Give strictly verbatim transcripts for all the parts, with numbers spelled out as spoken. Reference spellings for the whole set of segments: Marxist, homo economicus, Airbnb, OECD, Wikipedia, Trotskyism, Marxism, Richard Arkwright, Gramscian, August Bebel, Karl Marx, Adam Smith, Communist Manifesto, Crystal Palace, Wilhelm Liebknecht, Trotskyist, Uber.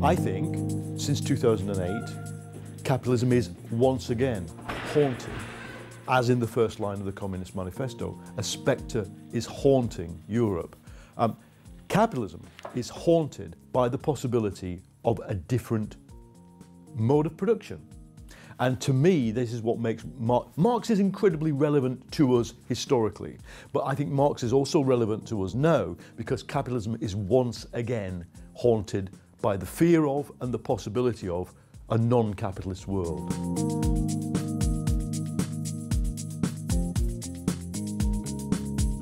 I think, since two thousand eight, capitalism is once again haunted, as in the first line of the Communist Manifesto. A spectre is haunting Europe. Um, capitalism is haunted by the possibility of a different mode of production. And to me, this is what makes Marx... Marx is incredibly relevant to us historically, but I think Marx is also relevant to us now because capitalism is once again haunted by the fear of and the possibility of a non-capitalist world.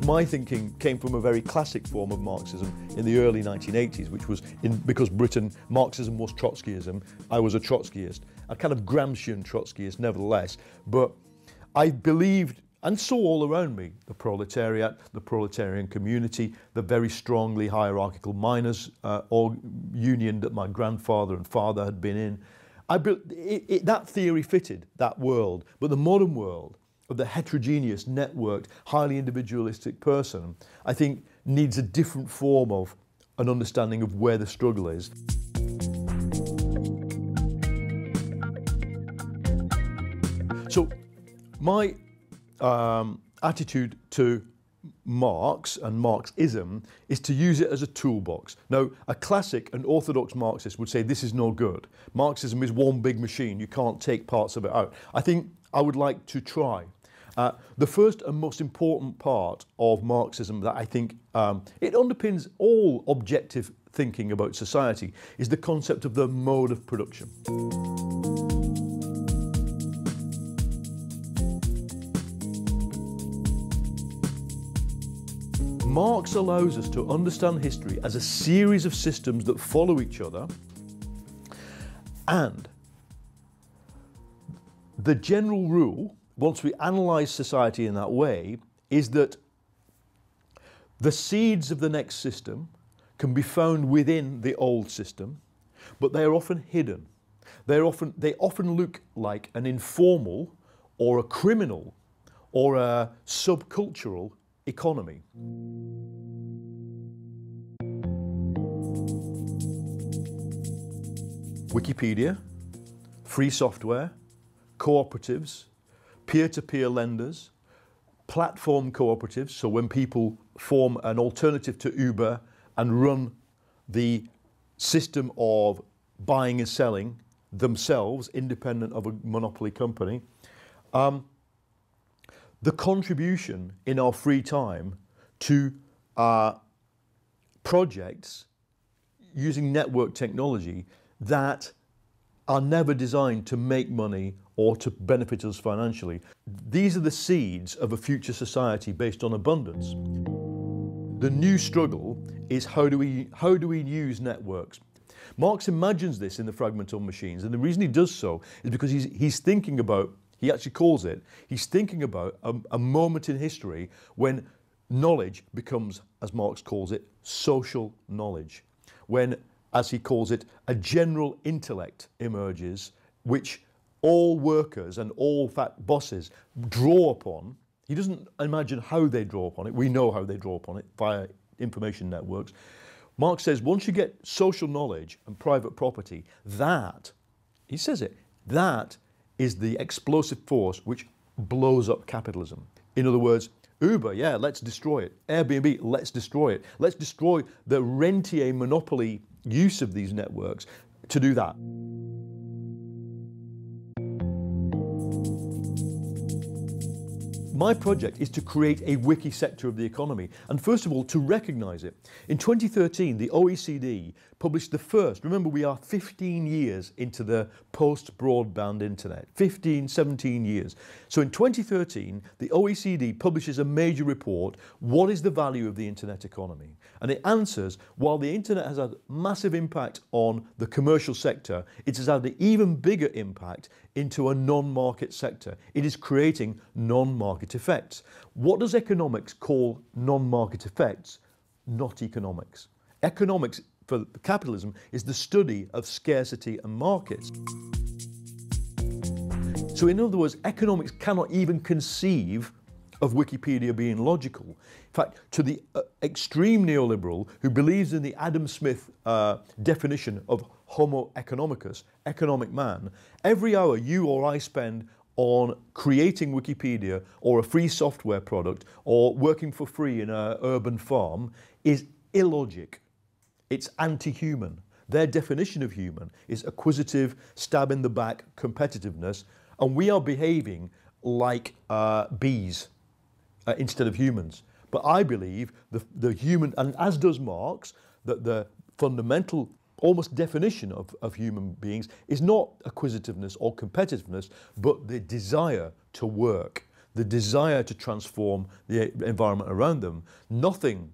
My thinking came from a very classic form of Marxism in the early nineteen eighties, which was, in, because Britain, Marxism was Trotskyism. I was a Trotskyist, a kind of Gramscian Trotskyist nevertheless, but I believed and saw all around me the proletariat, the proletarian community, the very strongly hierarchical miners' uh, or union that my grandfather and father had been in. I be it, it, that theory fitted that world, but the modern world of the heterogeneous, networked, highly individualistic person, I think needs a different form of an understanding of where the struggle is. So my um, attitude to Marx and Marxism is to use it as a toolbox. Now, a classic and orthodox Marxist would say this is no good. Marxism is one big machine, you can't take parts of it out. I think I would like to try. Uh, the first and most important part of Marxism that I think um, it underpins all objective thinking about society is the concept of the mode of production. Marx allows us to understand history as a series of systems that follow each other, and the general rule, once we analyse society in that way, is that the seeds of the next system can be found within the old system, but they are often hidden. They often, they often look like an informal or a criminal or a subcultural economy. Wikipedia, free software, cooperatives, peer-to-peer lenders, platform cooperatives, so when people form an alternative to Uber and run the system of buying and selling themselves, independent of a monopoly company, um, the contribution in our free time to uh, projects using network technology that are never designed to make money or to benefit us financially. These are the seeds of a future society based on abundance. The new struggle is how do we, how do we use networks? Marx imagines this in The Fragment on Machines, and the reason he does so is because he's, he's thinking about, he actually calls it, he's thinking about a, a moment in history when knowledge becomes, as Marx calls it, social knowledge. When, as he calls it, a general intellect emerges, which all workers and all fat bosses draw upon. He doesn't imagine how they draw upon it. We know how they draw upon it via information networks. Marx says once you get social knowledge and private property, that, he says it, that is the explosive force which blows up capitalism. In other words, Uber, yeah, let's destroy it. Airbnb, let's destroy it. Let's destroy the rentier monopoly use of these networks to do that. My project is to create a wiki sector of the economy, and first of all, to recognise it. In twenty thirteen, the O E C D published the first, remember we are fifteen years into the post-broadband internet, fifteen, seventeen years. So in twenty thirteen, the O E C D publishes a major report, what is the value of the internet economy? And it answers, while the internet has had a massive impact on the commercial sector, it has had an even bigger impact into a non-market sector. It is creating non-market effects. What does economics call non-market effects? Not economics. Economics for capitalism is the study of scarcity and markets. So in other words, economics cannot even conceive of Wikipedia being logical. In fact, to the uh, extreme neoliberal who believes in the Adam Smith uh, definition of homo economicus, economic man, every hour you or I spend on creating Wikipedia or a free software product or working for free in an urban farm is illogic. It's anti-human. Their definition of human is acquisitive, stab in the back, competitiveness, and we are behaving like uh, bees uh, instead of humans. But I believe the, the human, and as does Marx, that the fundamental almost definition of, of human beings is not acquisitiveness or competitiveness, but the desire to work, the desire to transform the environment around them. Nothing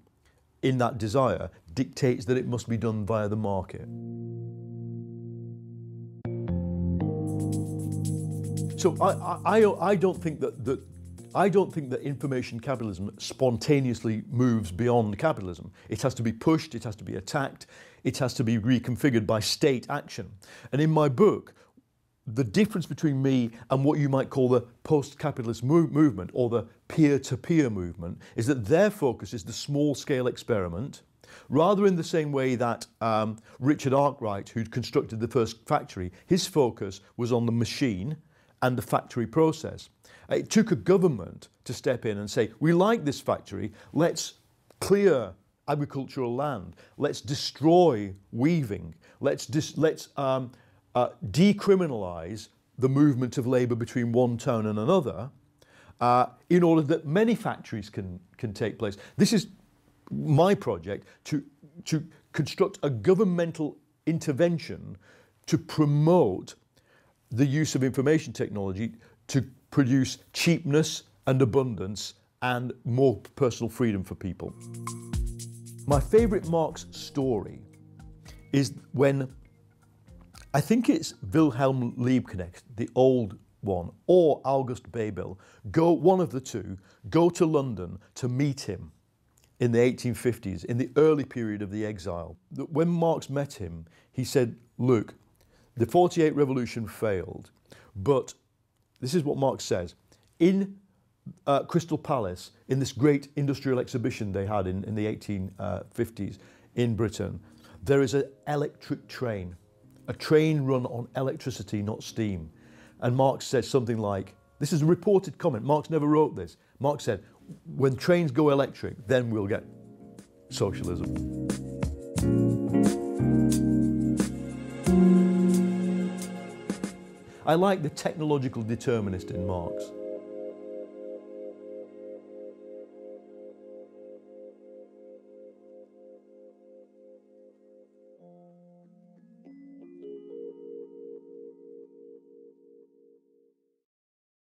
in that desire dictates that it must be done via the market. So I, I, I don't think that, that I don't think that information capitalism spontaneously moves beyond capitalism. It has to be pushed, it has to be attacked, it has to be reconfigured by state action. And in my book, the difference between me and what you might call the post-capitalist mo- movement or the peer-to-peer movement is that their focus is the small-scale experiment. Rather in the same way that um, Richard Arkwright, who'd constructed the first factory, his focus was on the machine and the factory process. It took a government to step in and say, we like this factory, let's clear agricultural land, let's destroy weaving, let's, dis let's um, uh, decriminalise the movement of labour between one town and another uh, in order that many factories can, can take place. This is my project, to, to construct a governmental intervention to promote the use of information technology to produce cheapness and abundance and more personal freedom for people. My favourite Marx story is when, I think it's Wilhelm Liebknecht, the old one, or August Bebel, go, one of the two, go to London to meet him in the eighteen fifties, in the early period of the exile. When Marx met him, he said, look, the forty-eight revolution failed, but this is what Marx says. In uh, Crystal Palace, in this great industrial exhibition they had in, in the eighteen fifties in Britain, there is an electric train, a train run on electricity, not steam. And Marx says something like, this is a reported comment, Marx never wrote this. Marx said, when trains go electric, then we'll get socialism. I like the technological determinist in Marx.